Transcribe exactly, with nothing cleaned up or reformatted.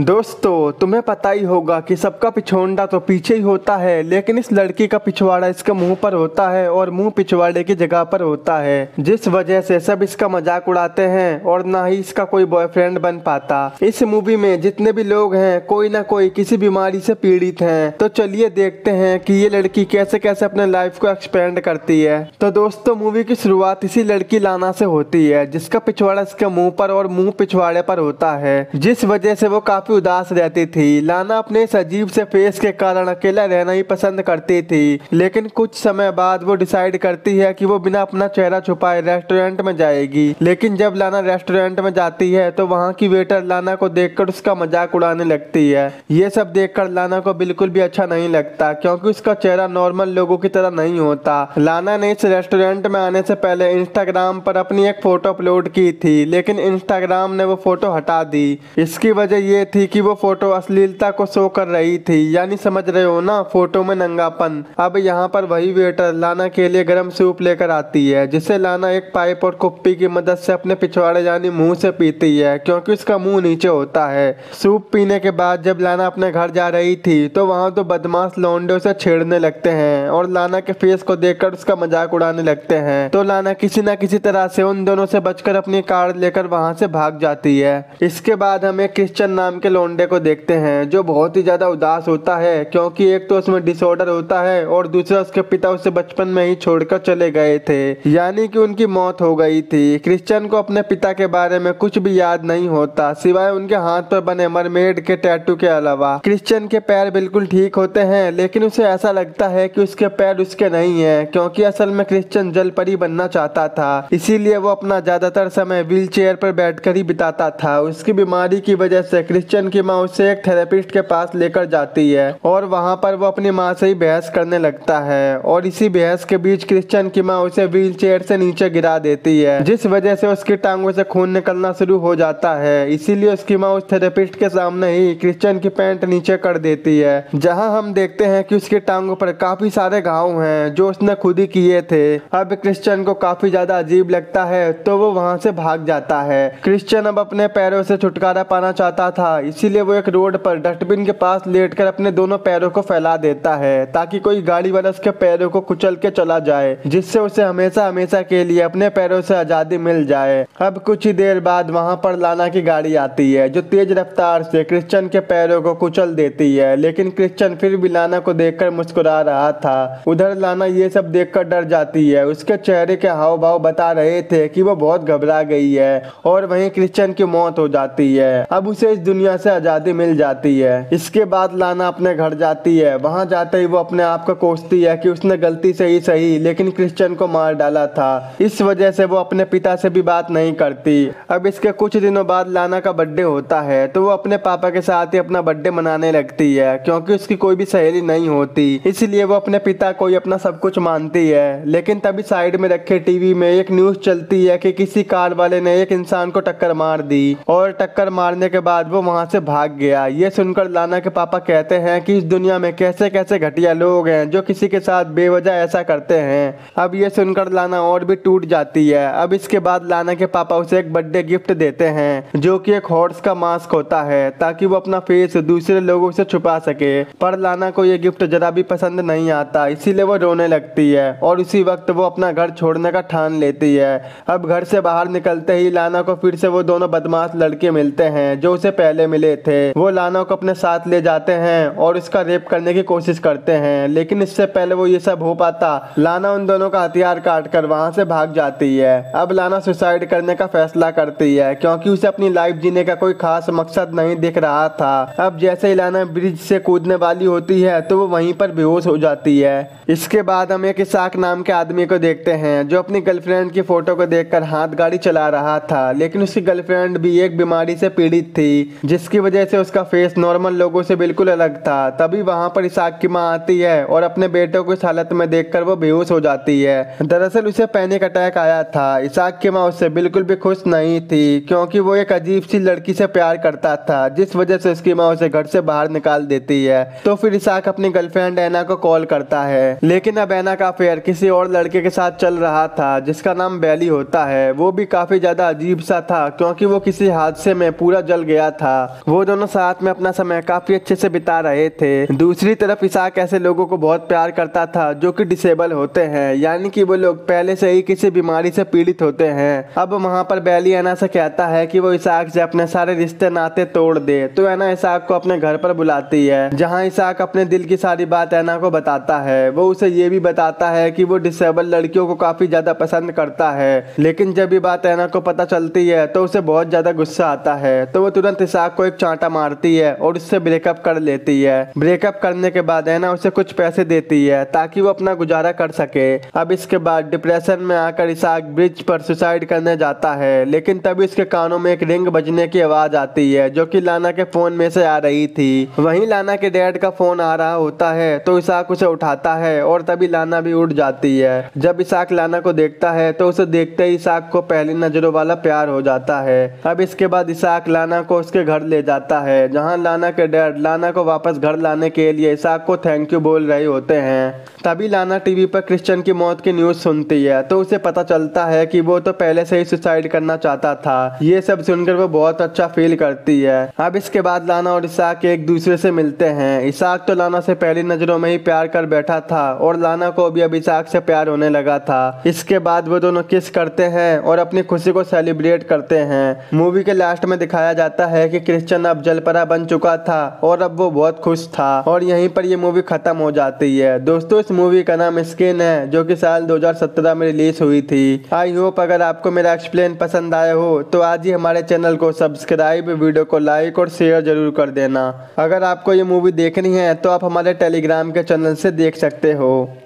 दोस्तों तुम्हें पता ही होगा कि सबका पिछोंडा तो पीछे ही होता है, लेकिन इस लड़की का पिछवाड़ा इसके मुंह पर होता है और मुंह पिछवाड़े की जगह पर होता है, जिस वजह से सब इसका मजाक उड़ाते हैं और ना ही इसका कोई बॉयफ्रेंड बन पाता। इस मूवी में जितने भी लोग हैं कोई ना कोई किसी बीमारी से पीड़ित हैं। तो चलिए देखते हैं कि ये लड़की कैसे कैसे अपने लाइफ को एक्सपेंड करती है। तो दोस्तों मूवी की शुरुआत इसी लड़की लाना से होती है, जिसका पिछवाड़ा इसके मुँह पर और मुँह पिछवाड़े पर होता है, जिस वजह से वो उदास रहती थी। लाना अपने इस अजीब से फेस के कारण अकेला रहना ही पसंद करती थी, लेकिन कुछ समय बाद वो डिसाइड करती है कि वो बिना अपना चेहरा छुपाए रेस्टोरेंट में जाएगी। लेकिन जब लाना रेस्टोरेंट में जाती है तो वहाँ की वेटर लाना को देखकर उसका मजाक उड़ाने लगती है। ये सब देखकर लाना को बिल्कुल भी अच्छा नहीं लगता, क्योंकि उसका चेहरा नॉर्मल लोगों की तरह नहीं होता। लाना ने इस रेस्टोरेंट में आने से पहले इंस्टाग्राम पर अपनी एक फोटो अपलोड की थी, लेकिन इंस्टाग्राम ने वो फोटो हटा दी। इसकी वजह ये थी कि वो फोटो अश्लीलता को शो कर रही थी, यानी समझ रहे हो ना, फोटो में नंगापन। अब यहाँ पर वही वेटर लाना के लिए गर्म सूप लेकर आती है, जिसे लाना एक पाइप और कुप्पी की मदद से अपने पिछवाड़े यानी मुंह से पीती है, क्योंकि उसका मुंह नीचे होता है। सूप पीने के बाद जब लाना अपने घर जा रही थी तो वहाँ तो बदमाश लौंडे उसे छेड़ने लगते हैं और लाना के फेस को देखकर उसका मजाक उड़ाने लगते हैं। तो लाना किसी न किसी तरह से उन दोनों से बचकर अपनी कार लेकर वहाँ से भाग जाती है। इसके बाद हमें क्रिश्चियन नाम के लौंडे को देखते हैं, जो बहुत ही ज्यादा उदास होता है, क्योंकि एक तो उसमें डिसऑर्डर होता है और दूसरा उसके पिता उसे बचपन में ही छोड़कर चले गए थे, यानी कि उनकी मौत हो गई थी। क्रिश्चियन को अपने पिता के बारे में कुछ भी याद नहीं होता, सिवाय उनके हाथ पर बने मरमेड के टैटू के अलावा। क्रिश्चियन के पैर बिल्कुल ठीक होते हैं, लेकिन उसे ऐसा लगता है कि उसके पैर उसके नहीं है, क्योंकि असल में क्रिश्चियन जलपरी बनना चाहता था, इसीलिए वो अपना ज्यादातर समय व्हील चेयर पर बैठकर ही बिताता था। उसकी बीमारी की वजह से क्रिश्चियन की माँ उसे एक थेरेपिस्ट के पास लेकर जाती है और वहाँ पर वो अपनी माँ से ही बहस करने लगता है, और इसी बहस के बीच क्रिश्चियन की माँ उसे व्हील चेयर से नीचे गिरा देती है, जिस वजह से उसकी टांगों से खून निकलना शुरू हो जाता है। इसीलिए उसकी माँ उस थेरेपिस्ट के सामने ही क्रिश्चियन की पैंट नीचे कर देती है, जहाँ हम देखते हैं कि उसकी टांगों पर काफी सारे घाव हैं, जो उसने खुद ही किए थे। अब क्रिश्चियन को काफी ज्यादा अजीब लगता है, तो वो वहाँ से भाग जाता है। क्रिश्चियन अब अपने पैरों से छुटकारा पाना चाहता था, इसीलिए वो एक रोड पर डस्टबिन के पास लेटकर अपने दोनों पैरों को फैला देता है, ताकि कोई गाड़ी वाला उसके पैरों को कुचल के चला जाए, जिससे उसे हमेशा हमेशा के लिए अपने पैरों से आजादी मिल जाए। अब कुछ ही देर बाद वहां पर लाना की गाड़ी आती है, जो तेज रफ्तार से क्रिश्चियन के पैरों को कुचल देती है, लेकिन क्रिश्चियन फिर भी लाना को देखकर मुस्कुरा रहा था। उधर लाना ये सब देखकर डर जाती है, उसके चेहरे के हाव भाव बता रहे थे कि वो बहुत घबरा गई है, और वहीं क्रिश्चियन की मौत हो जाती है। अब उसे इस दुनिया से आजादी मिल जाती है। इसके बाद लाना अपने घर जाती है। वहां जाते ही वो अपने आप को कोसती है कि उसने गलती से ही सही लेकिन क्रिश्चियन को मार डाला था, इस वजह से वो अपने पिता से भी बात नहीं करती। अब इसके कुछ दिनों बाद लाना का बर्थडे होता है, तो वो अपने पापा के साथ ही अपना बर्थडे मनाने लगती है, क्योंकि उसकी कोई भी सहेली नहीं होती, इसलिए वो अपने पिता को ही अपना सब कुछ मानती है। लेकिन तभी साइड में रखे टीवी में एक न्यूज चलती है कि किसी कार वाले ने एक इंसान को टक्कर मार दी, और टक्कर मारने के बाद वो वहाँ से भाग गया। ये सुनकर लाना के पापा कहते हैं कि इस दुनिया में कैसे कैसे घटिया लोग हैं, जो किसी के साथ बेवजह ऐसा करते हैं। अब ये सुनकर लाना और भी टूट जाती है। अब इसके बाद लाना के पापा उसे एक बर्थडे गिफ्ट देते हैं, जो कि एक हॉर्स का मास्क होता है, ताकि वो अपना फेस दूसरे लोगों से छुपा सके। पर लाना को ये गिफ्ट जरा भी पसंद नहीं आता, इसीलिए वो रोने लगती है, और उसी वक्त वो अपना घर छोड़ने का ठान लेती है। अब घर से बाहर निकलते ही लाना को फिर से वो दोनों बदमाश लड़के मिलते हैं, जो उसे पहले मिले थे। वो लाना को अपने साथ ले जाते हैं और उसका रेप करने की कोशिश करते हैं, लेकिन इससे पहले वो ये सब हो पाता, लाना उन दोनों का हथियार काटकर वहां से भाग जाती है। अब लाना सुसाइड करने का फैसला करती है, क्योंकि उसे अपनी लाइफ जीने का कोई खास मकसद नहीं दिख रहा था। अब जैसे ही लाना ब्रिज से कूदने वाली होती है तो वो वहीं पर बेहोश हो जाती है। इसके बाद हम एक इसाक नाम के आदमी को देखते हैं, जो अपनी गर्लफ्रेंड की फोटो को देखकर हाथ गाड़ी चला रहा था, लेकिन उसकी गर्लफ्रेंड भी एक बीमारी से पीड़ित थी, जिसकी वजह से उसका फेस नॉर्मल लोगों से बिल्कुल अलग था। तभी वहां पर इसाक की माँ आती है और अपने बेटे को इस हालत में देखकर वो बेहोश हो जाती है। दरअसल उसे पैनिक अटैक आया था। इसाक की माँ उससे बिल्कुल भी खुश नहीं थी, क्योंकि वो एक अजीब सी लड़की से प्यार करता था, जिस वजह से उसकी माँ उसे घर से बाहर निकाल देती है। तो फिर इसाक अपनी गर्लफ्रेंड ऐना को कॉल करता है, लेकिन अब ऐना का अफेयर किसी और लड़के के साथ चल रहा था, जिसका नाम बैली होता है। वो भी काफी ज्यादा अजीब सा था, क्योंकि वो किसी हादसे में पूरा जल गया था। वो दोनों साथ में अपना समय काफी अच्छे से बिता रहे थे। दूसरी तरफ इसाक ऐसे लोगों को बहुत प्यार करता था जो कि डिसेबल होते हैं, यानी कि वो लोग पहले से ही किसी बीमारी से पीड़ित होते हैं। अब वहाँ पर बैली ऐना से कहता है कि वो इसाक से अपने सारे रिश्ते नाते तोड़ दे, तो ऐना इसाक को अपने घर पर बुलाती है, जहाँ इसाक अपने दिल की सारी बात ऐना को बताता है। वो उसे ये भी बताता है कि वो डिसेबल लड़कियों को काफी ज्यादा पसंद करता है, लेकिन जब ये बात ऐना को पता चलती है तो उसे बहुत ज्यादा गुस्सा आता है, तो वो तुरंत इसाक को एक चांटा मारती है और उससे ब्रेकअप कर लेती है। ब्रेकअप करने के बाद ऐना उसे कुछ पैसे देती है ताकि वो अपना गुजारा कर सके। अब इसके बाद डिप्रेशन में आकर इसाक ब्रिज पर सुसाइड करने जाता है, लेकिन तभी इसके कानों में एक रिंग बजने की आवाज आती है जो कि लाना के फोन में से आ रही थी। वहीं लाना के डैड का फोन आ रहा होता है, तो इसाक उसे उठाता है और तभी लाना भी उठ जाती है। जब इसाक लाना को देखता है तो उसे देखते ही इसाक को पहली नजरों वाला प्यार हो जाता है। अब इसके बाद इसाक लाना को उसके घर ले जाता है, जहां लाना के डैड लाना को वापस घर लाने के लिए इसाक को थैंक यू बोल रहे होते हैं। तभी लाना टीवी पर क्रिश्चियन की मौत की न्यूज सुनती है, तो उसे पता चलता है कि वो तो पहले से ही सुसाइड करना चाहता था। ये सब सुनकर वो बहुत अच्छा फील करती है। अब इसके बाद लाना और इसाक एक दूसरे से मिलते हैं। इसाक तो लाना से पहली नजरों में ही प्यार कर बैठा था और लाना को भी अब इसाक से प्यार होने लगा था। इसके बाद वो दोनों किस करते हैं और अपनी खुशी को सेलिब्रेट करते हैं। मूवी के लास्ट में दिखाया जाता है कि क्रिश्चियन अब जलपरा बन चुका था और अब वो बहुत खुश था, और यहीं पर ये मूवी खत्म हो जाती है। दोस्तों, इस मूवी का नाम स्किन है, जो कि साल दो हज़ार सत्रह में रिलीज हुई थी। आई होप अगर आपको मेरा एक्सप्लेन पसंद आया हो तो आज ही हमारे चैनल को सब्सक्राइब, वीडियो को लाइक और शेयर जरूर कर देना। अगर आपको ये मूवी देखनी है तो आप हमारे टेलीग्राम के चैनल से देख सकते हो।